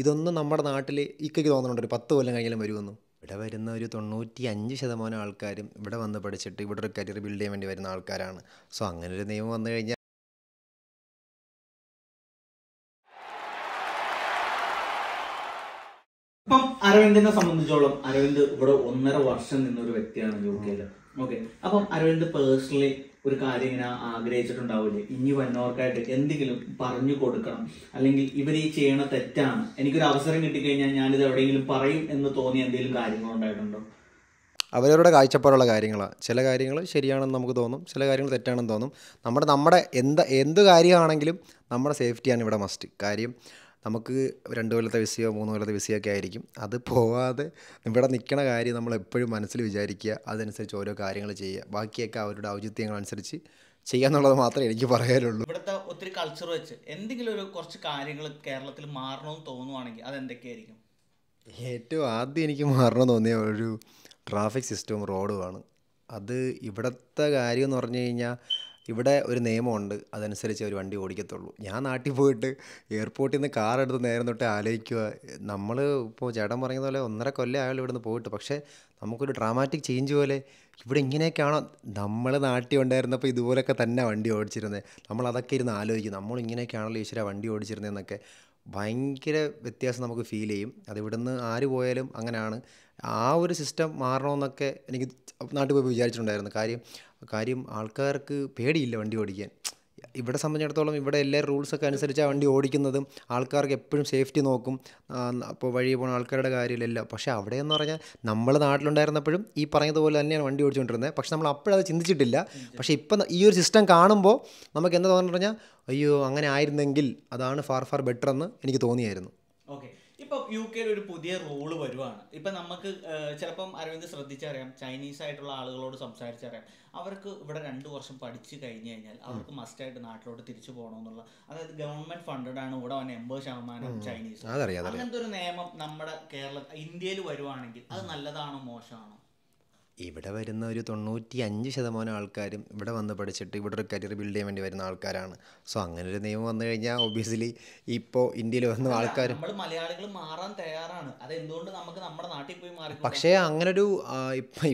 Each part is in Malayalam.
ഇതൊന്നും നമ്മുടെ നാട്ടിൽ ഇക്കയ്ക്ക് തോന്നുന്നുണ്ട് ഒരു 10 കൊല്ലം കഴിഞ്ഞാലും വരുമെന്ന്. ഇവിടെ വരുന്ന ഒരു 95% ആൾക്കാരും ഇവിടെ വന്ന് പഠിച്ചിട്ട് ഇവിടെ ഒരു കരിയർ ബിൽഡ് ചെയ്യാൻ വേണ്ടി വരുന്ന ആൾക്കാരാണ്. സോ അങ്ങനെ ഒരു നിയമം വന്നു കഴിഞ്ഞാൽ ഇപ്പം അരവിന്ദിനെ സംബന്ധിച്ചോളം അരവിന്ദ് ഇവിടെ 1.5 വർഷം നിന്നൊരു വ്യക്തിയാണ് യുകെയിൽ. ഓക്കെ, അപ്പം അരവിന്ദ് പേഴ്സണലി ഒരു കാര്യം ഇങ്ങനെ ആഗ്രഹിച്ചിട്ടുണ്ടാവില്ലേ, ഇനി വന്നവർക്കായിട്ട് എന്തെങ്കിലും പറഞ്ഞു കൊടുക്കണം, അല്ലെങ്കിൽ ഇവർ ഈ ചെയ്യണ തെറ്റാണ്, എനിക്കൊരു അവസരം കിട്ടിക്കഴിഞ്ഞാൽ ഞാനിത് എവിടെയെങ്കിലും പറയും എന്ന് തോന്നിയ എന്തെങ്കിലും കാര്യങ്ങളുണ്ടായിട്ടുണ്ടോ? അവരവരുടെ കാഴ്ചപ്പാടുള്ള കാര്യങ്ങളാണ്. ചില കാര്യങ്ങൾ ശരിയാണെന്ന് നമുക്ക് തോന്നും, ചില കാര്യങ്ങൾ തെറ്റാണെന്ന് തോന്നും. നമ്മുടെ എന്ത് കാര്യമാണെങ്കിലും നമ്മുടെ സേഫ്റ്റിയാണ് ഇവിടെ മസ്റ്റ് കാര്യം. നമുക്ക് 2 കൊല്ലത്തെ വിസയോ 3 കൊല്ലത്തെ വിസയൊക്കെ ആയിരിക്കും, അത് പോവാതെ ഇവിടെ നിൽക്കണ കാര്യം നമ്മൾ എപ്പോഴും മനസ്സിൽ വിചാരിക്കുക, അതനുസരിച്ച് ഓരോ കാര്യങ്ങൾ ചെയ്യുക, ബാക്കിയൊക്കെ അവരുടെ ഔചിത്യങ്ങളനുസരിച്ച് ചെയ്യാന്നുള്ളത് മാത്രമേ എനിക്ക് പറയാനുള്ളൂ. ഇവിടുത്തെ ഒത്തിരി കൾച്ചർ വെച്ച് എന്തെങ്കിലും ഒരു കുറച്ച് കാര്യങ്ങൾ കേരളത്തിൽ മാറണമെന്ന് തോന്നുവാണെങ്കിൽ അതെന്തൊക്കെയായിരിക്കും? ഏറ്റവും ആദ്യം എനിക്ക് മാറണമെന്ന് തോന്നിയ ഒരു ട്രാഫിക് സിസ്റ്റവും റോഡുമാണ്. അത് ഇവിടുത്തെ കാര്യം എന്ന് പറഞ്ഞു കഴിഞ്ഞാൽ ഇവിടെ ഒരു നിയമമുണ്ട്, അതനുസരിച്ച് ഒരു വണ്ടി ഓടിക്കത്തുള്ളൂ. ഞാൻ നാട്ടിൽ പോയിട്ട് എയർപോർട്ടിൽ നിന്ന് കാറെടുത്ത് നേരം തൊട്ട് ആലോചിക്കുക. നമ്മൾ ഇപ്പോൾ ചേട്ടൻ പറയുന്നത് പോലെ 1.5 കൊല്ലം ആയാലും ഇവിടെ നിന്ന് പോയിട്ട്, പക്ഷേ നമുക്കൊരു ഡ്രാമാറ്റിക് ചേഞ്ച് പോലെ ഇവിടെ ഇങ്ങനെയൊക്കെയാണോ നമ്മൾ നാട്ടിൽ ഉണ്ടായിരുന്നപ്പോൾ ഇതുപോലെയൊക്കെ തന്നെ വണ്ടി ഓടിച്ചിരുന്നത്, നമ്മളതൊക്കെ ഇരുന്ന് ആലോചിക്കും, നമ്മളിങ്ങനെയൊക്കെയാണല്ലോ ഈശ്വര വണ്ടി ഓടിച്ചിരുന്നതെന്നൊക്കെ ഭയങ്കര വ്യത്യാസം നമുക്ക് ഫീൽ ചെയ്യും. അതിവിടുന്ന് ആര് പോയാലും അങ്ങനെയാണ്. ആ ഒരു സിസ്റ്റം മാറണമെന്നൊക്കെ എനിക്ക് നാട്ടിൽ പോയി വിചാരിച്ചിട്ടുണ്ടായിരുന്നു. കാര്യം ആൾക്കാർക്ക് പേടിയില്ല വണ്ടി ഓടിക്കാൻ. ഇവിടെ സംബന്ധിച്ചിടത്തോളം ഇവിടെ എല്ലാ റൂൾസൊക്കെ അനുസരിച്ചാണ് വണ്ടി ഓടിക്കുന്നതും, ആൾക്കാർക്ക് എപ്പോഴും സേഫ്റ്റി നോക്കും, അപ്പോൾ വഴി പോകുന്ന ആൾക്കാരുടെ കാര്യമില്ലല്ലോ. പക്ഷേ അവിടെയെന്ന് പറഞ്ഞാൽ നമ്മൾ നാട്ടിലുണ്ടായിരുന്നപ്പോഴും ഈ പറഞ്ഞതുപോലെ തന്നെയാണ് വണ്ടി ഓടിച്ചുകൊണ്ടിരുന്നത്, പക്ഷെ നമ്മൾ അപ്പോഴത് ചിന്തിച്ചിട്ടില്ല. പക്ഷേ ഇപ്പം ഈ ഒരു സിസ്റ്റം കാണുമ്പോൾ നമുക്ക് എന്താ തോന്നുന്നു പറഞ്ഞാൽ അയ്യോ അങ്ങനെ ആയിരുന്നെങ്കിൽ അതാണ് ഫാർ ഫാർ ബെറ്റർ എന്ന് എനിക്ക് തോന്നിയായിരുന്നു. ഓക്കെ, ഇപ്പം യു കെയിൽ ഒരു പുതിയ റൂള് വരുവാണ്. ഇപ്പം നമുക്ക് ചിലപ്പം അരവിന്ദ് ശ്രദ്ധിച്ചറിയാം, ചൈനീസായിട്ടുള്ള ആളുകളോട് സംസാരിച്ചറിയാം, അവർക്ക് ഇവിടെ 2 വർഷം പഠിച്ചു കഴിഞ്ഞ് കഴിഞ്ഞാൽ അവർക്ക് മസ്റ്റായിട്ട് നാട്ടിലോട്ട് തിരിച്ചു പോകണമെന്നുള്ള, അതായത് ഗവൺമെന്റ് ഫണ്ടഡ് ആണ് ഇവിടെ വന്ന 80% ചൈനീസ്. അങ്ങനത്തെ ഒരു നിയമം നമ്മുടെ ഇന്ത്യയിൽ വരുവാണെങ്കിൽ അത് നല്ലതാണോ മോശമാണോ? ഇവിടെ വരുന്ന ഒരു 95% ആൾക്കാരും ഇവിടെ വന്ന് പഠിച്ചിട്ട് ഇവിടെ ഒരു കരിയർ ബിൽഡ് ചെയ്യാൻ വേണ്ടി വരുന്ന ആൾക്കാരാണ്. സോ അങ്ങനെ ഒരു നിയമം വന്നു കഴിഞ്ഞാൽ ഒബിയസ്ലി ഇപ്പോൾ ഇന്ത്യയിൽ വന്ന ആൾക്കാർ മലയാളികൾ മാറാൻ തയ്യാറാണ്. അത് എന്തുകൊണ്ട് നമുക്ക് നമ്മുടെ നാട്ടിൽ പോയി മാറി? പക്ഷേ അങ്ങനൊരു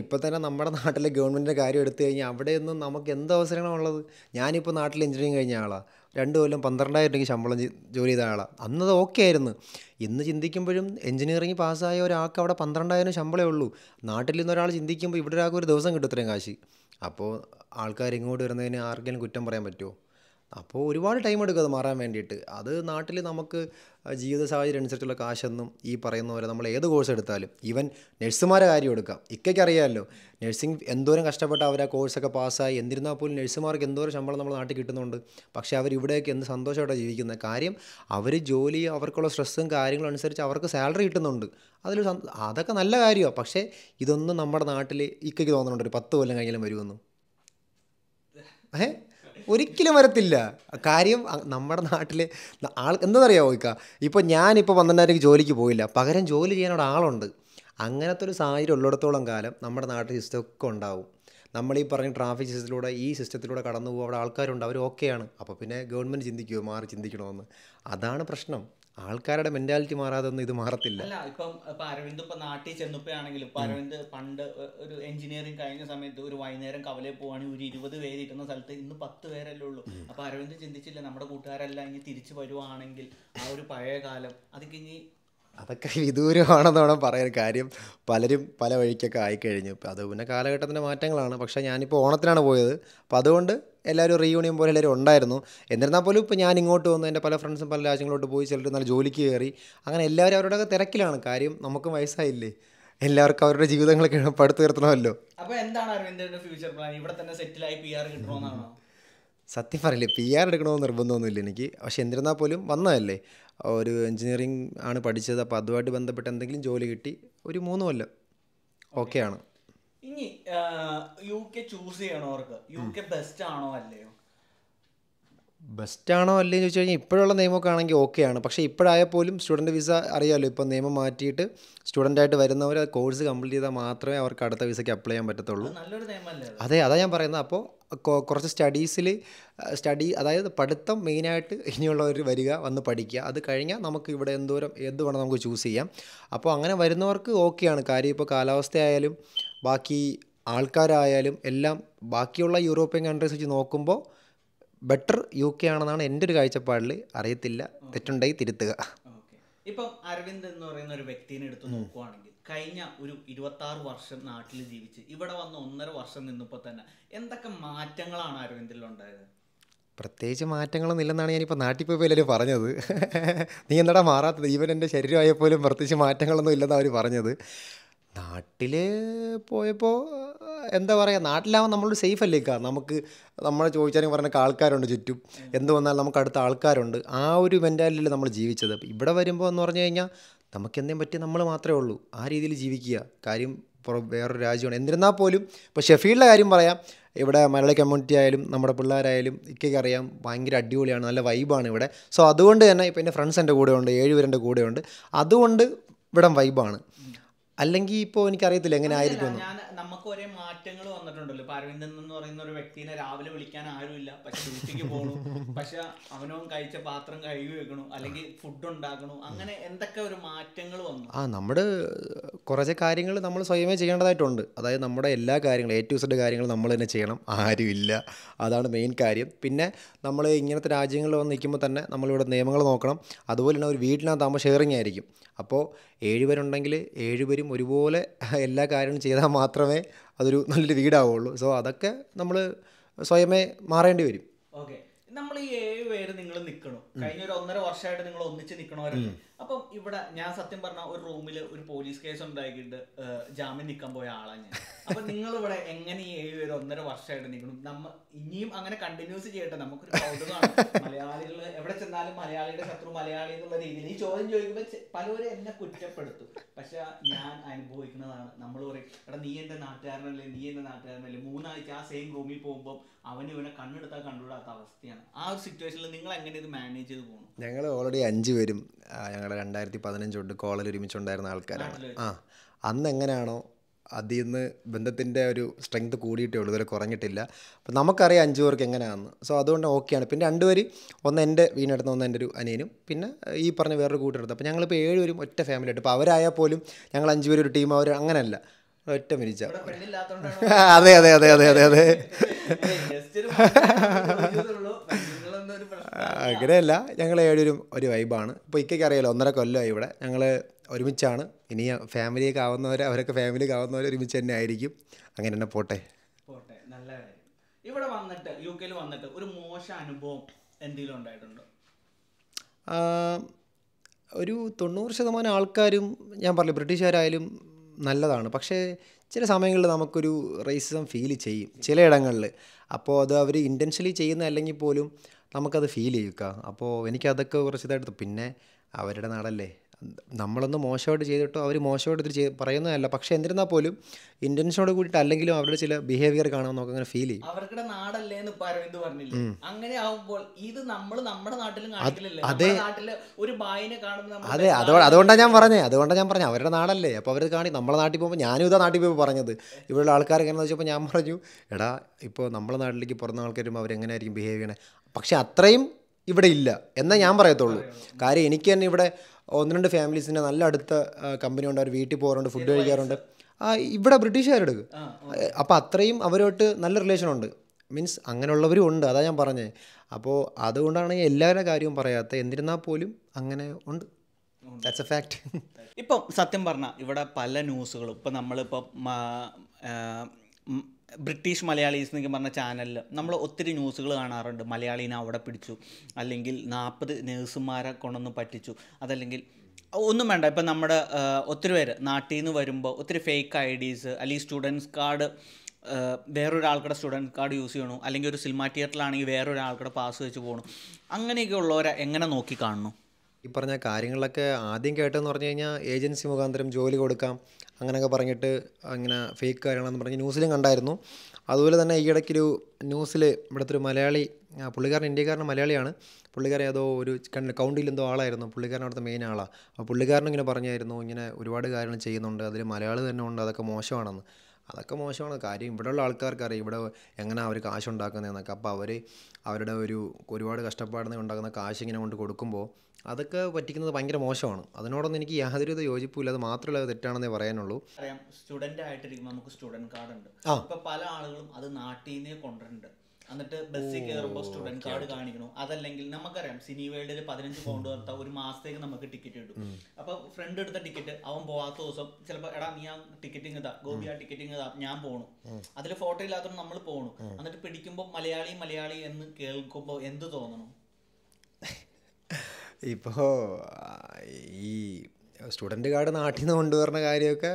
ഇപ്പം തന്നെ നമ്മുടെ നാട്ടിലെ ഗവൺമെൻറ്റിൻ്റെ കാര്യം എടുത്തു കഴിഞ്ഞാൽ അവിടെയൊന്നും നമുക്ക് എന്ത് അവസരങ്ങളുള്ളത്. ഞാനിപ്പോൾ നാട്ടിൽ എഞ്ചിനീയറിങ് കഴിഞ്ഞ ആളാണ്, 2 കൊല്ലം 12,000 രൂപയ്ക്ക് ശമ്പളം ജോലി ചെയ്ത ആളാണ്. അന്നത് ഓക്കെ ആയിരുന്നു. ഇന്ന് ചിന്തിക്കുമ്പോഴും എഞ്ചിനീയറിങ് പാസ്സായ ഒരാൾക്ക് അവിടെ 12,000 ശമ്പളമേ ഉള്ളൂ. നാട്ടിൽ നിന്ന് ഒരാൾ ചിന്തിക്കുമ്പോൾ ഇവിടെ ഒരാൾക്ക് ഒരു ദിവസം കിട്ടും ഇത്രയും കാശ്. അപ്പോൾ ആൾക്കാർ ഇങ്ങോട്ട് വരുന്നതിന് ആർക്കെങ്കിലും കുറ്റം പറയാൻ പറ്റുമോ? അപ്പോൾ ഒരുപാട് ടൈം എടുക്കും അത് മാറാൻ വേണ്ടിയിട്ട്. അത് നാട്ടിൽ നമുക്ക് ജീവിത സാഹചര്യം അനുസരിച്ചുള്ള കാശൊന്നും ഈ പറയുന്ന പോലെ നമ്മൾ ഏത് കോഴ്സ് എടുത്താലും, ഈവൻ നഴ്സുമാരെ കാര്യം എടുക്കാം, ഇക്കയ്ക്കറിയാമല്ലോ നഴ്സിംഗ് എന്തോരം കഷ്ടപ്പെട്ട് അവർ ആ കോഴ്സൊക്കെ പാസ്സായി. എന്നിരുന്നാൽ പോലും നഴ്സുമാർക്ക് എന്തോരം ശമ്പളം നമ്മൾ നാട്ടിൽ കിട്ടുന്നുണ്ട്. പക്ഷേ അവർ ഇവിടെയൊക്കെ എന്ത് സന്തോഷമായിട്ടാണ് ജീവിക്കുന്നത്. കാര്യം അവർ ജോലി, അവർക്കുള്ള സ്ട്രെസ്സും കാര്യങ്ങളും അനുസരിച്ച് അവർക്ക് സാലറി കിട്ടുന്നുണ്ട്. അതിൽ അതൊക്കെ നല്ല കാര്യമാണ്. പക്ഷേ ഇതൊന്നും നമ്മുടെ നാട്ടിൽ ഇക്കയ്ക്ക് തോന്നുന്നുണ്ട് ഒരു 10 കൊല്ലം കഴിഞ്ഞാലും വരുമെന്ന് ഒരിക്കലും വരത്തില്ല. കാര്യം നമ്മുടെ നാട്ടിലെ എന്താണെന്നറിയാമോ, ഇപ്പോൾ ഞാനിപ്പോൾ 12,000 ജോലിക്ക് പോയില്ല, പകരം ജോലി ചെയ്യാൻ അവിടെ ആളുണ്ട്. അങ്ങനത്തെ ഒരു സാഹചര്യം ഉള്ളിടത്തോളം കാലം നമ്മുടെ നാട്ടിൽ സിസ്റ്റമൊക്കെ ഉണ്ടാവും. നമ്മളീ പറഞ്ഞ ട്രാഫിക് സിസ്റ്റത്തിലൂടെ ഈ സിസ്റ്റത്തിലൂടെ കടന്നു പോകും, അവിടെ ആൾക്കാരുണ്ട്, അവർ ഓക്കെയാണ്. അപ്പോൾ പിന്നെ ഗവൺമെൻറ് ചിന്തിക്കുമോ മാറി ചിന്തിക്കണമെന്ന്? അതാണ് പ്രശ്നം. ആൾക്കാരുടെ മെന്റാലിറ്റി മാറാതൊന്നും ഇത് മാറത്തില്ല. അല്ല, ഇപ്പം അരവിന്ദ് ഇപ്പം നാട്ടിൽ ചെന്നപ്പോഴാണെങ്കിലും, ഇപ്പം അരവിന്ദ് പണ്ട് ഒരു എഞ്ചിനീയറിംഗ് കഴിഞ്ഞ സമയത്ത് ഒരു വൈകുന്നേരം കവലയിൽ പോവുകയാണെങ്കിൽ ഒരു 20 പേര് ഇരിക്കുന്ന സ്ഥലത്ത് ഇന്ന് 10 പേരല്ലേ ഉള്ളൂ. അപ്പം അരവിന്ദ് ചിന്തിച്ചില്ല നമ്മുടെ കൂട്ടുകാരെല്ലാം ഇനി തിരിച്ചു വരുവാണെങ്കിൽ ആ ഒരു പഴയ കാലം അതൊക്കെ ഇനി അതൊക്കെ വിദൂരമാണെന്ന് വേണം പറയാൻ. കാര്യം പലരും പല വഴിക്കൊക്കെ ആയിക്കഴിഞ്ഞു. അത് പിന്നെ കാലഘട്ടത്തിൻ്റെ മാറ്റങ്ങളാണ്. പക്ഷേ ഞാനിപ്പോൾ ഓണത്തിനാണ് പോയത്, അപ്പോൾ അതുകൊണ്ട് എല്ലാവരും റീയൂണിയൻ പോലെ എല്ലാവരും ഉണ്ടായിരുന്നു. എന്നിരുന്നാൽ പോലും ഇപ്പോൾ ഞാൻ ഇങ്ങോട്ട് വന്നു, എൻ്റെ പല ഫ്രണ്ട്സും പല രാജ്യങ്ങളോട്ട് പോയി, ചിലർ നല്ല ജോലിക്ക് കയറി, അങ്ങനെ എല്ലാവരും അവരുടെ തിരക്കിലാണ്. കാര്യം നമുക്കും വയസ്സായില്ലേ, എല്ലാവർക്കും അവരുടെ ജീവിതങ്ങളൊക്കെ പടുത്തു തീർത്തണമല്ലോ. അപ്പോൾ എന്താണ് അരവിന്ദൻ്റെ ഫ്യൂച്ചർ പ്ലാൻ? ഇവിടെ തന്നെ സെറ്റിലായി PR കിട്ടണമെന്നാണോ? സത്യം പറയില്ലേ, PR എടുക്കണമെന്ന് നിർബന്ധമൊന്നുമില്ല എനിക്ക്. പക്ഷേ എന്നിരുന്നാൽ പോലും വന്നതല്ലേ, ഒരു എഞ്ചിനീയറിംഗ് ആണ് പഠിച്ചത്, അപ്പോൾ അതുമായിട്ട് ബന്ധപ്പെട്ട് എന്തെങ്കിലും ജോലി കിട്ടി ഒരു 3 കൊല്ലം ഓക്കെയാണ്. ഇനി യു കെ ചൂസ് ചെയ്യണവർക്ക് യു കെ ബെസ്റ്റ് ആണോ അല്ലയോ? Best ആണോ അല്ലേ എന്ന് ചോദിച്ചാൽ ഇപ്പോഴുള്ള നിയമമൊക്കെ ആണെങ്കിൽ ഓക്കെയാണ് പക്ഷേ ഇപ്പോഴായ പോലും സ്റ്റുഡന്റ് വിസ അറിയാലോ ഇപ്പോൾ നിയമം മാറ്റിയിട്ട് സ്റ്റുഡന്റ് ആയിട്ട് വരുന്നവർ കോഴ്സ് കംപ്ലീറ്റ് ചെയ്താൽ മാത്രമേ അവർക്ക് അടുത്ത വിസയ്ക്ക് അപ്ലൈ ചെയ്യാൻ പറ്റത്തുള്ളൂ നല്ലൊരു നിയമമല്ലേ അതെ അതാ ഞാൻ പറയുന്നത് അപ്പോൾ കുറച്ച് സ്റ്റഡീസിൽ സ്റ്റഡി അതായത് പഠിത്തം മെയിൻ ആയിട്ട് ഇനിയുള്ളവർ വരിക വന്ന് പഠിക്കുക അത് കഴിഞ്ഞാൽ നമുക്ക് ഇവിടെ എന്തോരം എന്ത് വേണം നമുക്ക് ചൂസ് ചെയ്യാം അപ്പോൾ അങ്ങനെ വരുന്നവർക്ക് ഓക്കെയാണ് കാര്യം ഇപ്പോൾ കാലാവസ്ഥയായാലും ബാക്കി ആൾക്കാരായാലും എല്ലാം ബാക്കിയുള്ള യൂറോപ്യൻ കൺട്രീസ് വെച്ച് നോക്കുമ്പോൾ Better UK ആണെന്നാണ് എൻ്റെ ഒരു കാഴ്ചപ്പാടിൽ അറിയത്തില്ല തെറ്റുണ്ടായി തിരുത്തുക ഓക്കേ ഇപ്പം അരവിന്ദ് എന്ന് പറയുന്ന ഒരു വ്യക്തിനെ എടുത്ത് നോക്കുകയാണെങ്കിൽ കഴിഞ്ഞ ഒരു 26 വർഷം നാട്ടിൽ ജീവിച്ച് ഇവിടെ വന്ന് 1.5 വർഷം നിന്നപ്പോൾ തന്നെ എന്തൊക്കെ മാറ്റങ്ങളാണ് അരവിന്ദിൽ ഉണ്ടായത് പ്രത്യേകിച്ച് മാറ്റങ്ങളൊന്നും ഇല്ലെന്നാണ് ഞാൻ ഇപ്പോൾ നാട്ടിൽ പോയി എല്ലാവരും പറഞ്ഞത് നീ എന്താടാ മാറാത്തത് ഈവൻ എൻ്റെ ശരീരമായപ്പോലും പ്രത്യേകിച്ച് മാറ്റങ്ങളൊന്നും ഇല്ലെന്നാണ് അവർ പറഞ്ഞത് നാട്ടിൽ പോയപ്പോൾ എന്താ പറയുക നാട്ടിലാവാൻ നമ്മളൊരു സേഫ് അല്ലേക്കാ നമുക്ക് നമ്മളെ ചോദിച്ചാലും പറഞ്ഞൊക്കെ ആൾക്കാരുണ്ട് ചുറ്റും എന്ത് വന്നാലും നമുക്ക് അടുത്ത ആൾക്കാരുണ്ട് ആ ഒരു മെൻറ്റാലിറ്റിയിൽ നമ്മൾ ജീവിച്ചത് ഇവിടെ വരുമ്പോൾ എന്ന് പറഞ്ഞു കഴിഞ്ഞാൽ നമുക്ക് എന്തേലും പറ്റി നമ്മൾ മാത്രമേ ഉള്ളൂ ആ രീതിയിൽ ജീവിക്കുക കാര്യം വേറൊരു രാജ്യമാണ് എന്നിരുന്നാൽ പോലും ഇപ്പോൾ ഷെഫീൽഡിൻ്റെ കാര്യം പറയാം ഇവിടെ മലയാളി കമ്മ്യൂണിറ്റി ആയാലും നമ്മുടെ പിള്ളേരായാലും ഇക്കൊക്കെ അറിയാം ഭയങ്കര അടിപൊളിയാണ് നല്ല വൈബാണ് ഇവിടെ സോ അതുകൊണ്ട് തന്നെ ഇപ്പോൾ എൻ്റെ ഫ്രണ്ട്സ് എൻ്റെ കൂടെയുണ്ട് 7 പേരുടെ കൂടെയുണ്ട് അതുകൊണ്ട് ഇവിടെ വൈബാണ് അല്ലെങ്കിൽ ഇപ്പോൾ എനിക്കറിയത്തില്ല എങ്ങനെ ആയിരിക്കും നമുക്ക് ഒരേ മാറ്റങ്ങൾ വന്നിട്ടുണ്ടല്ലോ ഇപ്പൊ അരവിന്ദൻ എന്ന് പറയുന്ന ഒരു വ്യക്തിനെ രാവിലെ വിളിക്കാൻ ആരുമില്ല പക്ഷെ ഡ്യൂട്ടിക്ക് പോകണം പക്ഷെ അവനവൻ കഴിച്ച പാത്രം കഴുകി വെക്കണം അല്ലെങ്കിൽ ഫുഡ് ഉണ്ടാക്കണം അങ്ങനെ എന്തൊക്കെ ഒരു മാറ്റങ്ങൾ വന്നു ആ നമ്മുടെ കുറച്ച് കാര്യങ്ങൾ നമ്മൾ സ്വയമേ ചെയ്യേണ്ടതായിട്ടുണ്ട് അതായത് നമ്മുടെ എല്ലാ കാര്യങ്ങളും A to Z കാര്യങ്ങൾ നമ്മൾ തന്നെ ചെയ്യണം ആരുമില്ല അതാണ് മെയിൻ കാര്യം പിന്നെ നമ്മൾ ഇങ്ങനത്തെ രാജ്യങ്ങളിൽ വന്ന് നിൽക്കുമ്പോൾ തന്നെ നമ്മളിവിടെ നിയമങ്ങൾ നോക്കണം അതുപോലെ തന്നെ ഒരു വീട്ടിനകത്താകുമ്പോൾ ഷെയറിങ് ആയിരിക്കും അപ്പോൾ 7 പേരുണ്ടെങ്കിൽ 7 പേരും ഒരുപോലെ എല്ലാ കാര്യങ്ങളും ചെയ്താൽ മാത്രമേ അതൊരു നല്ലൊരു വീടാവുള്ളൂ സോ അതൊക്കെ നമ്മൾ സ്വയമേ മാറേണ്ടി വരും ഓക്കെ നമ്മൾ ഈ 7 പേര് നിങ്ങൾ നിൽക്കണോ കഴിഞ്ഞ ഒരു 1.5 വർഷമായിട്ട് നിങ്ങൾ ഒന്നിച്ച് നിൽക്കണവരല്ലേ അപ്പം ഇവിടെ ഞാൻ സത്യം പറഞ്ഞ ഒരു റൂമിൽ ഒരു പോലീസ് കേസ് ഉണ്ടാക്കിയിട്ട് ജാമ്യം നിൽക്കാൻ പോയ ആളാണ് ഞാൻ അപ്പൊ നിങ്ങൾ ഇവിടെ എങ്ങനെ ഈ 7 പേര് 1.5 വർഷമായിട്ട് നിൽക്കണം നമ്മൾ ഇനിയും അങ്ങനെ കണ്ടിന്യൂസ് ചെയ്യട്ടെ നമുക്കൊരു കൗതുകമാണ് മലയാളികൾ എവിടെ ചെന്നാലും മലയാളിയുടെ ശത്രു മലയാളി എന്നുള്ള രീതിയിൽ ഈ ചോദ്യം ചോദിക്കുമ്പോൾ പലരും എന്നെ കുറ്റപ്പെടുത്തും പക്ഷെ ഞാൻ അനുഭവിക്കുന്നതാണ് നമ്മൾ പറയും എടാ നീ എൻ്റെ നാട്ടുകാരനല്ലേ നീ എൻ്റെ നാട്ടുകാരനല്ലേ 3 ആഴ്ച ആ സെയിം റൂമിൽ പോകുമ്പോൾ അവന് ഇവനെ കണ്ണെടുത്താൽ കണ്ടുകൂടാത്ത അവസ്ഥയാണ് ആ ഒരു സിറ്റുവേഷനിൽ നിങ്ങൾ എങ്ങനെ ഇത് മാനേജ് ചെയ്ത് പോകണം ഞങ്ങൾ ഓൾറെഡി 5 പേരും ഞങ്ങളുടെ 2015 തൊട്ട് കോളേജിൽ ഒരുമിച്ചുണ്ടായിരുന്ന ആൾക്കാരാണ് ആ അന്ന് എങ്ങനെയാണോ അതിൽ നിന്ന് ബന്ധത്തിൻ്റെ ഒരു സ്ട്രെങ്ത് കൂടിയിട്ടേ ഉള്ളൂ ഇതുവരെ കുറഞ്ഞിട്ടില്ല അപ്പോൾ നമുക്കറിയാം 5 പേർക്ക് എങ്ങനെയാണെന്ന് സോ അതുകൊണ്ട് ഓക്കെയാണ് പിന്നെ 2 പേര് ഒന്ന് എൻ്റെ വീടിനടുത്ത് ഒന്ന് എൻ്റെ ഒരു അനിയനും പിന്നെ ഈ പറഞ്ഞ വേറൊരു കൂട്ടടുത്ത് അപ്പോൾ ഞങ്ങളിപ്പോൾ 7 പേരും ഒറ്റ ഫാമിലി ആയിട്ട് ഇപ്പോൾ അവരായാൽ പോലും ഞങ്ങൾ 5 പേര് ഒരു ടീം അവർ അങ്ങനെയല്ല ഒറ്റ മിനിച്ച അതെ അതെ അതെ അതെ അതെ അതെ അങ്ങനെയല്ല ഞങ്ങൾ 7 പേരും ഒരു വൈബാണ് ഇപ്പോൾ ഇക്കയ്ക്ക് അറിയാലോ 1.5 കൊല്ലമായി ഇവിടെ ഞങ്ങൾ ഒരുമിച്ചാണ് ഇനി ഫാമിലിയൊക്കെ ആവുന്നവർ അവരൊക്കെ ഫാമിലിയൊക്കെ ആവുന്നവർ ഒരുമിച്ച് തന്നെ ആയിരിക്കും അങ്ങനെ തന്നെ പോട്ടെ പോട്ടെ നല്ല കാര്യം ഇവിടെ വന്നിട്ട് യുകെയിൽ വന്നിട്ട് ഒരു മോശം അനുഭവം എന്തെങ്കിലും ഉണ്ടായിട്ടുണ്ടോ ഒരു 90% ആൾക്കാരും ഞാൻ പറഞ്ഞു ബ്രിട്ടീഷുകാരായാലും നല്ലതാണ് പക്ഷേ ചില സമയങ്ങളിൽ നമുക്കൊരു റേസിസം ഫീൽ ചെയ്യും ചിലയിടങ്ങളിൽ അപ്പോൾ അത് അവർ ഇൻറ്റൻഷ്യലി ചെയ്യുന്ന അല്ലെങ്കിൽ പോലും നമുക്കത് ഫീൽ ചെയ്യുക അപ്പോൾ എനിക്കതൊക്കെ കുറച്ച് ഇതായിട്ട് പിന്നെ അവരുടെ നാടല്ലേ നമ്മളൊന്ന് മോശമായിട്ട് ചെയ്തിട്ടോ അവർ മോശമായിട്ട് ചെയ്ത് പറയുന്നതല്ല പക്ഷേ എന്നിരുന്നാൽ പോലും ഇൻറ്റൻഷനോട് കൂടിയിട്ട് അല്ലെങ്കിലും അവരുടെ ചില ബിഹേവിയർ കാണാൻ നമുക്ക് അങ്ങനെ ഫീൽ ചെയ്യും അവരുടെ നാടല്ലേ എന്ന് അരവിന്ദ് പറഞ്ഞില്ലേ അങ്ങനെ ആവുമ്പോൾ ഇത് നമ്മൾ നമ്മുടെ നാട്ടിലും കാണിക്കില്ലല്ലേ നമ്മുടെ നാട്ടിൽ ഒരു ഭായിനെ കാണുന്നത് അതെ അതുകൊണ്ടാണ് ഞാൻ പറഞ്ഞത് അവരുടെ നാടല്ലേ അപ്പോൾ അവർ കാണി നമ്മളെ നാട്ടിൽ പോകുമ്പോൾ ഞാനും ഇതാ നാട്ടിൽ പോയി പറഞ്ഞത് ഇവിടെയുള്ള ആൾക്കാർ എങ്ങനെയാണെന്ന് വെച്ചപ്പോൾ ഞാൻ പറഞ്ഞു എടാ ഇപ്പോൾ നമ്മളെ നാട്ടിലേക്ക് പുറത്തുന്ന ആൾക്കാർ വരുമ്പോൾ അവരെങ്ങനെയായിരിക്കും ബിഹേവ് ചെയ്യണേ പക്ഷേ അത്രയും ഇവിടെ ഇല്ല എന്നേ ഞാൻ പറയത്തുള്ളൂ കാര്യം എനിക്ക് തന്നെ ഇവിടെ 1-2 ഫാമിലീസിൻ്റെ നല്ല അടുത്ത കമ്പനി ഉണ്ട് അവർ വീട്ടിൽ പോകാറുണ്ട് ഫുഡ് കഴിക്കാറുണ്ട് ഇവിടെ ബ്രിട്ടീഷുകാരുടെ അപ്പോൾ അത്രയും അവരോട്ട് നല്ല റിലേഷനുണ്ട് മീൻസ് അങ്ങനെയുള്ളവരും ഉണ്ട് അതാണ് ഞാൻ പറഞ്ഞത് അപ്പോൾ അതുകൊണ്ടാണ് എല്ലാവരുടെ കാര്യവും പറയാത്തത് എന്നിരുന്നാൽ പോലും അങ്ങനെ ഉണ്ട് ദാറ്റ്സ് എ ഫാക്റ്റ് ഇപ്പം സത്യം പറഞ്ഞാൽ ഇവിടെ പല ന്യൂസുകളും ഇപ്പം നമ്മളിപ്പം ബ്രിട്ടീഷ് മലയാളീസ് എന്നൊക്കെ പറഞ്ഞ ചാനലിൽ നമ്മൾ ഒത്തിരി ന്യൂസുകൾ കാണാറുണ്ട് മലയാളീനെ അവിടെ പിടിച്ചു അല്ലെങ്കിൽ 40 നേഴ്സുമാരെ കൊണ്ടൊന്ന് പറ്റിച്ചു അതല്ലെങ്കിൽ ഒന്നും വേണ്ട ഇപ്പം നമ്മുടെ ഒത്തിരി പേര് നാട്ടിൽ നിന്ന് വരുമ്പോൾ ഒത്തിരി ഫേക്ക് IDs അല്ലെങ്കിൽ സ്റ്റുഡൻസ് കാർഡ് വേറൊരാൾക്കുടെ സ്റ്റുഡൻറ് കാർഡ് യൂസ് ചെയ്യണു അല്ലെങ്കിൽ ഒരു സിനിമ തിയേറ്ററിലാണെങ്കിൽ വേറൊരാൾക്കുടെ പാസ് വെച്ച് പോകണം അങ്ങനെയൊക്കെ ഉള്ളവരെ എങ്ങനെ നോക്കി കാണണം ഈ പറഞ്ഞ കാര്യങ്ങളിലൊക്കെ ആദ്യം കേട്ടതെന്ന് പറഞ്ഞു കഴിഞ്ഞാൽ ഏജൻസി മുഖാന്തരം ജോലി കൊടുക്കാം അങ്ങനെയൊക്കെ പറഞ്ഞിട്ട് അങ്ങനെ ഫേക്ക് കാര്യങ്ങളാണെന്ന് പറഞ്ഞ് ന്യൂസിലും കണ്ടായിരുന്നു. അതുപോലെ തന്നെ ഈ ഇടയ്ക്കൊരു ന്യൂസിൽ ഇവിടുത്തെ ഒരു മലയാളി പുള്ളിക്കാരൻ ഇന്ത്യക്കാരൻ മലയാളിയാണ്. പുള്ളിക്കാരൻ ഏതോ ഒരു കൗണ്ടിയിൽ എന്തോ ആളായിരുന്നു, പുള്ളിക്കാരൻ അവിടുത്തെ മെയിൻ ആളാണ്. അപ്പോൾ പുള്ളിക്കാരനും ഇങ്ങനെ പറഞ്ഞായിരുന്നു ഇങ്ങനെ ഒരുപാട് കാര്യങ്ങൾ ചെയ്യുന്നുണ്ട്, അതിൽ മലയാളി തന്നെ ഉണ്ട്, അതൊക്കെ മോശമാണെന്ന്. അതൊക്കെ മോശമാണ്. കാര്യം ഇവിടെയുള്ള ആൾക്കാർക്കറിയാം ഇവിടെ എങ്ങനെ അവർ കാശുണ്ടാക്കുന്നതെന്നൊക്കെ. അപ്പോൾ അവർ അവരുടെ ഒരുപാട് കഷ്ടപ്പാടുന്ന ഉണ്ടാക്കുന്ന കാശ് ഇങ്ങനെ കൊണ്ട് കൊടുക്കുമ്പോൾ അതൊക്കെ പറ്റിക്കുന്നത് ഭയങ്കര മോശമാണ്. അതിനോടൊന്നും എനിക്ക് യാതൊരുവിധ യോജിപ്പും ഇല്ല. അത് മാത്രമല്ല, അത് തെറ്റാണെന്നേ പറയാനുള്ളൂ. അറിയാം, സ്റ്റുഡൻ്റ് ആയിട്ടിരിക്കുമ്പോൾ നമുക്ക് സ്റ്റുഡൻറ് കാർഡ് ഉണ്ട്. അപ്പോൾ പല ആളുകളും അത് നാട്ടിൽ നിന്നേ കൊണ്ടുവരുന്നുണ്ട്. എന്നിട്ട് ബസ്സിൽ കയറുമ്പോൾ സ്റ്റുഡൻറ് കാർഡ് കാണിക്കണം. അതല്ലെങ്കിൽ നമുക്കറിയാം സിനി വേൾഡിൽ £15 കൊടുത്താൽ ഒരു മാസത്തേക്ക് നമുക്ക് ടിക്കറ്റ് കിട്ടും. അപ്പൊ ഫ്രണ്ട് എടുത്ത ടിക്കറ്റ് അവൻ പോവാത്ത ദിവസം ചിലപ്പോൾ എടാ നീ ആ ടിക്കറ്റ് ഇങ്ങതാ ഗോപി ആ ടിക്കറ്റ് ഇങ്ങതാ ഞാൻ പോകണം, അതിൽ ഫോട്ടോ ഇല്ലാത്തവരും നമ്മൾ പോകണം. എന്നിട്ട് പിടിക്കുമ്പോൾ മലയാളി മലയാളി എന്ന് കേൾക്കുമ്പോൾ എന്ത് തോന്നണം? ഇപ്പോൾ ഈ സ്റ്റുഡൻറ് കാർഡ് നാട്ടിൽ നിന്ന് കൊണ്ടുവരുന്ന കാര്യമൊക്കെ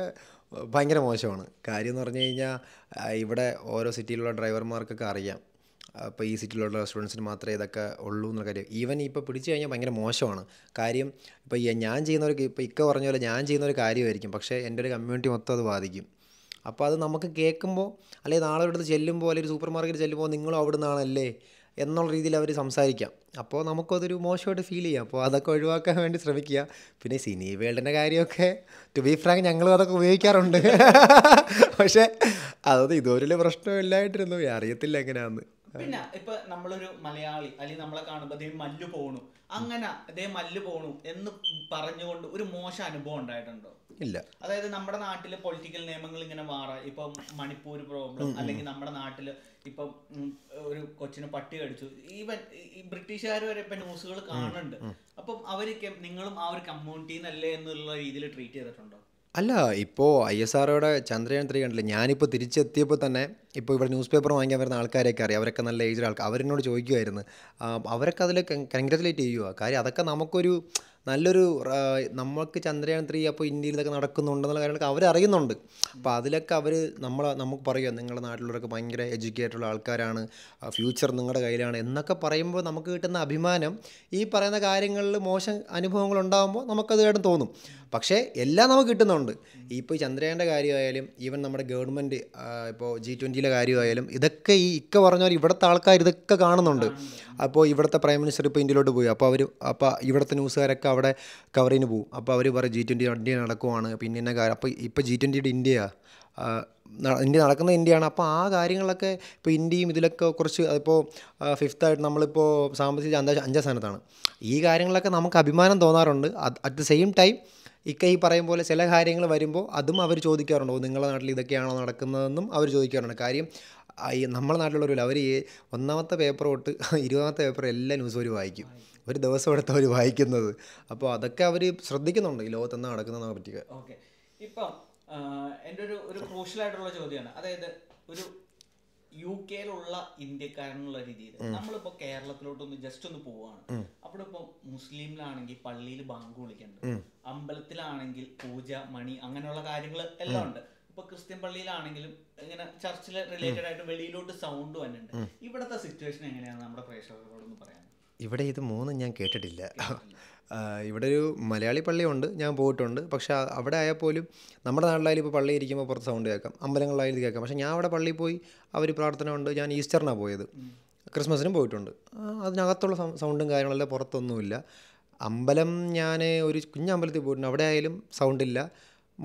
ഭയങ്കര മോശമാണ്. കാര്യം എന്ന് പറഞ്ഞു കഴിഞ്ഞാൽ ഇവിടെ ഓരോ സിറ്റിയിലുള്ള ഡ്രൈവർമാർക്കൊക്കെ അറിയാം, അപ്പോൾ ഈ സിറ്റിയിലുള്ള സ്റ്റുഡൻസിന് മാത്രമേ ഇതൊക്കെ ഉള്ളൂ എന്നുള്ള കാര്യം. ഈവൻ ഇപ്പോൾ പിടിച്ചു കഴിഞ്ഞാൽ ഭയങ്കര മോശമാണ്. കാര്യം ഇപ്പോൾ ഞാൻ ചെയ്യുന്നവർക്ക് ഇപ്പോൾ ഇക്ക പറഞ്ഞ പോലെ ഞാൻ ചെയ്യുന്നൊരു കാര്യമായിരിക്കും, പക്ഷേ എൻ്റെ ഒരു കമ്മ്യൂണിറ്റി മൊത്തം അത് ബാധിക്കും. അപ്പോൾ അത് നമുക്ക് കേൾക്കുമ്പോൾ അല്ലെങ്കിൽ നാളെ അടുത്ത് ചെല്ലുമ്പോൾ അല്ലെങ്കിൽ ഒരു സൂപ്പർ മാർക്കറ്റിൽ ചെല്ലുമ്പോൾ നിങ്ങളും അവിടെ നിന്നാണല്ലേ എന്നുള്ള രീതിയിൽ അവർ സംസാരിക്കാം. അപ്പോൾ നമുക്കതൊരു മോശമായിട്ട് ഫീൽ ചെയ്യാം. അപ്പോൾ അതൊക്കെ ഒഴിവാക്കാൻ വേണ്ടി ശ്രമിക്കുക. പിന്നെ സിനി വേൾഡിൻ്റെ കാര്യമൊക്കെ ടു ബി ഫ്രാങ്ക് ഞങ്ങളും അതൊക്കെ ഉപയോഗിക്കാറുണ്ട്. പക്ഷേ അതൊന്നും ഇതുവരെ പ്രശ്നമില്ലായിട്ടിരുന്നു. അറിയത്തില്ല എങ്ങനെയാണെന്ന്. പിന്നെ ഇപ്പൊ നമ്മളൊരു മലയാളി അല്ലെങ്കിൽ നമ്മളെ കാണുമ്പോ ദേ മല്ലു പോണു അങ്ങനെ ദേ മല്ലു പോണു എന്ന് പറഞ്ഞുകൊണ്ട് ഒരു മോശം അനുഭവം ഉണ്ടായിട്ടുണ്ടോ? ഇല്ല. അതായത് നമ്മുടെ നാട്ടിലെ പൊളിറ്റിക്കൽ നിയമങ്ങൾ ഇങ്ങനെ മാറാം. ഇപ്പൊ മണിപ്പൂർ പ്രോബ്ലം അല്ലെങ്കിൽ നമ്മുടെ നാട്ടില് ഇപ്പം ഒരു കൊച്ചിന് പട്ടി കടിച്ചു, ഈവൻ ഈ ബ്രിട്ടീഷുകാർ വരെ ഇപ്പൊ ന്യൂസുകൾ കാണുന്നുണ്ട്. അപ്പം അവർക്ക് നിങ്ങളും ആ ഒരു കമ്മ്യൂണിറ്റിന്നല്ലേ എന്നുള്ള രീതിയിൽ ട്രീറ്റ് ചെയ്തിട്ടുണ്ടോ? അല്ല, ഇപ്പോൾ ISROയുടെ Chandrayaan 3 കണ്ടില്ല. ഞാനിപ്പോൾ തിരിച്ചെത്തിയപ്പോൾ തന്നെ ഇപ്പോൾ ഇവിടെ ന്യൂസ് പേപ്പർ വാങ്ങിക്കാൻ വരുന്ന ആൾക്കാരെയൊക്കെ അറിയാം. അവരൊക്കെ നല്ല ഏജിലെ ആൾക്കാർ. അവരെന്നോട് ചോദിക്കുമായിരുന്നു, അവരൊക്കെ അതിൽ കൺഗ്രാജുലേറ്റ് ചെയ്യുക. കാര്യം അതൊക്കെ നമുക്കൊരു നല്ലൊരു നമുക്ക് Chandrayaan 3 അപ്പോൾ ഇന്ത്യയിൽ ഇതൊക്കെ നടക്കുന്നുണ്ടെന്നുള്ള കാര്യങ്ങളൊക്കെ അവരറിയുന്നുണ്ട്. അപ്പോൾ അതിലൊക്കെ അവർ നമുക്ക് പറയുക നിങ്ങളുടെ നാട്ടിലുള്ളവരൊക്കെ ഭയങ്കര എഡ്യൂക്കേറ്റഡുള്ള ആൾക്കാരാണ്, ഫ്യൂച്ചർ നിങ്ങളുടെ കയ്യിലാണ് എന്നൊക്കെ പറയുമ്പോൾ നമുക്ക് കിട്ടുന്ന അഭിമാനം ഈ പറയുന്ന കാര്യങ്ങളിൽ മോശം അനുഭവങ്ങൾ ഉണ്ടാകുമ്പോൾ നമുക്കതുമായിട്ടും തോന്നും. പക്ഷേ എല്ലാം നമുക്ക് കിട്ടുന്നുണ്ട്. ഇപ്പോൾ ഈ ചന്ദ്രയാൻ്റെ കാര്യമായാലും ഈവൻ നമ്മുടെ ഗവൺമെൻറ് ഇപ്പോൾ G20 കാര്യമായാലും ഇതൊക്കെ ഈ ഇക്ക പറഞ്ഞവർ ഇവിടുത്തെ ആൾക്കാർ ഇതൊക്കെ കാണുന്നുണ്ട്. അപ്പോൾ ഇവിടുത്തെ പ്രൈം മിനിസ്റ്റർ ഇപ്പോൾ ഇന്ത്യയിലോട്ട് പോയി, അപ്പോൾ അവർ അപ്പോൾ ഇവിടുത്തെ ന്യൂസുകാരൊക്കെ അവിടെ കവറിന് പോകും. അപ്പോൾ അവർ പറയും G20 നടക്കുവാണ് പിന്നെ എന്നെ കാര്യം. അപ്പോൾ ഇപ്പോൾ G20 ഇന്ത്യ നടക്കുന്ന ഇന്ത്യയാണ്. അപ്പോൾ ആ കാര്യങ്ങളൊക്കെ ഇപ്പോൾ ഇന്ത്യയും ഇതിലൊക്കെ കുറച്ച് ഇപ്പോൾ 5th ആയിട്ട് നമ്മളിപ്പോൾ സാമ്പത്തിക അഞ്ചാം സ്ഥാനത്താണ്. ഈ കാര്യങ്ങളൊക്കെ നമുക്ക് അഭിമാനം തോന്നാറുണ്ട്. അറ്റ് ദ സെയിം ടൈം ഇക്ക ഈ പറയും പോലെ ചില കാര്യങ്ങൾ വരുമ്പോൾ അതും അവർ ചോദിക്കാറുണ്ട്, നിങ്ങളുടെ നാട്ടിൽ ഇതൊക്കെയാണോ നടക്കുന്നതെന്നും അവർ ചോദിക്കാറുണ്ട്. കാര്യം നമ്മുടെ നാട്ടിലുള്ളവരില്ല, അവർ ഒന്നാമത്തെ പേപ്പർ തൊട്ട് 20ാമത്തെ പേപ്പർ എല്ലാ ന്യൂസും അവർ വായിക്കും. ഒരു ദിവസം എടുത്ത് അവർ വായിക്കുന്നത്. അപ്പോൾ അതൊക്കെ അവർ ശ്രദ്ധിക്കുന്നുണ്ട് ഈ ലോകത്തെന്നാ നടക്കുന്നതെന്നാ പറ്റിയ. ഓക്കെ, ഇപ്പം എൻ്റെ ഒരു ക്രൂഷ്യലായിട്ടുള്ള ചോദ്യമാണ്. അതായത് ഒരു UK ഇന്ത്യക്കാരെന്നുള്ള രീതിയിൽ നമ്മളിപ്പോൾ കേരളത്തിലോട്ടൊന്ന് ജസ്റ്റ് ഒന്ന് പോവാണ്. അവിടെ ഇപ്പം മുസ്ലിമിലാണെങ്കിൽ പള്ളിയിൽ ബാങ്ക് വിളിക്കുന്നുണ്ട്, അമ്പലത്തിലാണെങ്കിൽ പൂജ മണി അങ്ങനെയുള്ള കാര്യങ്ങൾ എല്ലാം ഉണ്ട്. ഇപ്പൊ ക്രിസ്ത്യൻ പള്ളിയിലാണെങ്കിലും ഇങ്ങനെ ചർച്ചിലെ റിലേറ്റഡ് ആയിട്ട് വെളിയിലോട്ട് സൗണ്ട് വന്നിട്ടുണ്ട്. ഇവിടുത്തെ സിറ്റുവേഷൻ എങ്ങനെയാണ് നമ്മുടെ പ്രേക്ഷകരോടൊന്ന് പറയാൻ? ഇവിടെ ഇത് മൂന്നും ഞാൻ കേട്ടിട്ടില്ല. ഇവിടെ ഒരു മലയാളി പള്ളിയുണ്ട്, ഞാൻ പോയിട്ടുണ്ട്. പക്ഷേ അവിടെ ആയാൽ പോലും നമ്മുടെ നാട്ടിലായാലും ഇപ്പോൾ പള്ളി ഇരിക്കുമ്പോൾ പുറത്ത് സൗണ്ട് കേൾക്കാം, അമ്പലങ്ങളിലായാലും ഇത് കേൾക്കാം. പക്ഷേ ഞാൻ അവിടെ പള്ളിയിൽ പോയി അവർ പ്രാർത്ഥന ഉണ്ട്. ഞാൻ ഈസ്റ്ററിനാണ് പോയത്, ക്രിസ്മസിനും പോയിട്ടുണ്ട്. അതിനകത്തുള്ള സൗണ്ടും കാര്യങ്ങളെല്ലാം പുറത്തൊന്നുമില്ല. അമ്പലം ഞാൻ ഒരു കുഞ്ഞമ്പലത്തിൽ പോയിട്ടുണ്ട്, അവിടെ ആയാലും സൗണ്ടില്ല.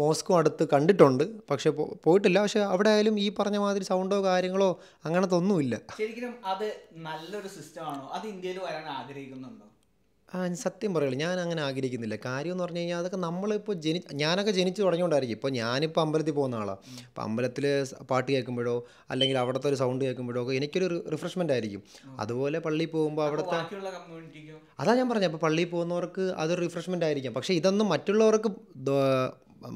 മോസ്കോ അടുത്ത് കണ്ടിട്ടുണ്ട്, പക്ഷെ പോയിട്ടില്ല. പക്ഷെ അവിടെ ആയാലും ഈ പറഞ്ഞ മാതിരി സൗണ്ടോ കാര്യങ്ങളോ അങ്ങനത്തെ ഒന്നുമില്ല. ശരിക്കും അത് നല്ലൊരു സിസ്റ്റമാണോ? അത് ഇന്ത്യയിൽ വരാൻ ആഗ്രഹിക്കുന്നുണ്ടോ? സത്യം പറയുള്ളൂ, ഞാൻ അങ്ങനെ ആഗ്രഹിക്കുന്നില്ല. കാര്യം എന്ന് പറഞ്ഞു കഴിഞ്ഞാൽ അതൊക്കെ നമ്മളിപ്പോൾ ഞാനൊക്കെ ജനിച്ചു തുടങ്ങിയോണ്ടായിരിക്കും. ഇപ്പോൾ ഞാനിപ്പോൾ അമ്പലത്തിൽ പോകുന്ന ആളാണ്. അപ്പോൾ അമ്പലത്തിൽ പാട്ട് കേൾക്കുമ്പോഴോ അല്ലെങ്കിൽ അവിടുത്തെ ഒരു സൗണ്ട് കേൾക്കുമ്പോഴോ ഒക്കെ എനിക്കൊരു റിഫ്രഷ്മെൻ്റ് ആയിരിക്കും. അതുപോലെ പള്ളിയിൽ പോകുമ്പോൾ അവിടുത്തെ അതാ ഞാൻ പറഞ്ഞത്. അപ്പോൾ പള്ളിയിൽ പോകുന്നവർക്ക് അതൊരു റിഫ്രഷ്മെൻ്റ് ആയിരിക്കാം. പക്ഷേ ഇതൊന്നും മറ്റുള്ളവർക്ക്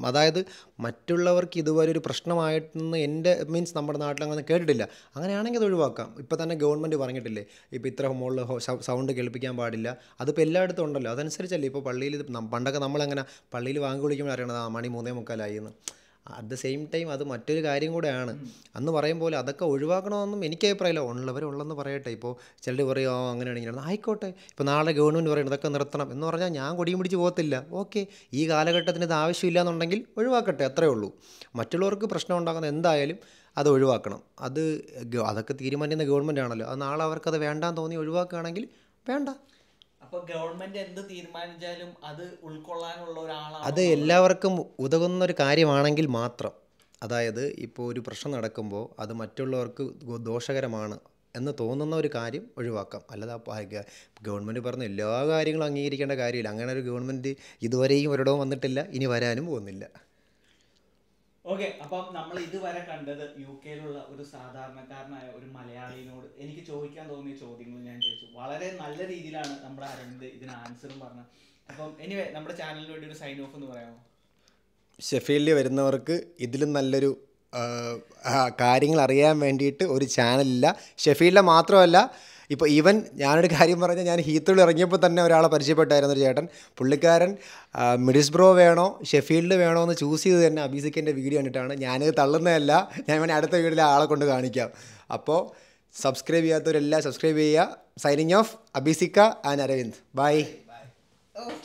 അതായത് മറ്റുള്ളവർക്ക് ഇതുവരെ ഒരു പ്രശ്നമായിട്ടൊന്നും എൻ്റെ മീൻസ് നമ്മുടെ നാട്ടിലങ്ങനെ കേട്ടിട്ടില്ല. അങ്ങനെയാണെങ്കിൽ അത് ഒഴിവാക്കാം. ഇപ്പോൾ തന്നെ ഗവൺമെൻറ് പറഞ്ഞിട്ടില്ലേ, ഇപ്പോൾ ഇത്ര മുകളിൽ സൗണ്ട് കേൾപ്പിക്കാൻ പാടില്ല. അതിപ്പോൾ എല്ലായിടത്തും ഉണ്ടല്ലോ. അതനുസരിച്ചല്ലേ ഇപ്പോൾ പള്ളിയിൽ പണ്ടൊക്കെ നമ്മളങ്ങനെ പള്ളിയിൽ വാങ്ങി വിളിക്കുമ്പോൾ അറിയണത് ആ മണി 3:45 എന്ന്. At the same time, that's what I'm saying. And the same time, that's what I'm saying. That's what I'm saying. Government and the Thirman Jalum, other Ulkolan or Lorana. Ada Lavarcum, Udagon or Kari Manangil Matra. Ada, Ipo depression at a combo, other Matulor go dosagaramana, and the Tonon or Ricari, Urivaka, Alada Paga, Government Burn, Lagari Langi and a Gari, Langana Government, Idori, Verdom and the Tilla, Inivaran Bonilla. Okay, upon Namali, the Varakan, the UK, Sadar, Makarna, Malayali, any Choikan, only Choding language. Valare, Malay, Idila, number and the answer. Anyway, number channel to sign off on the Varao. Sheffield, Vedanorak, Idil Malaru, Karing Laria, Mendit, or Channel, Sheffield Matrola. Even Yana Karimaran and Heathrow Rangapatan never had a participator in the Jatan, Pulikaran, Middlesbrough Vano, Sheffield Vano, the Chusi, and Abisic and a video and Tana, Yana Talanella, and Adatha Alakondanica. Apo, subscribe Yaturella, subscribe Signing off, Abisika and Aravind. Bye.